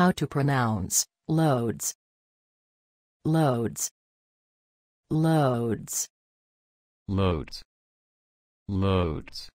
How to pronounce loads. Loads. Loads. Loads. Loads.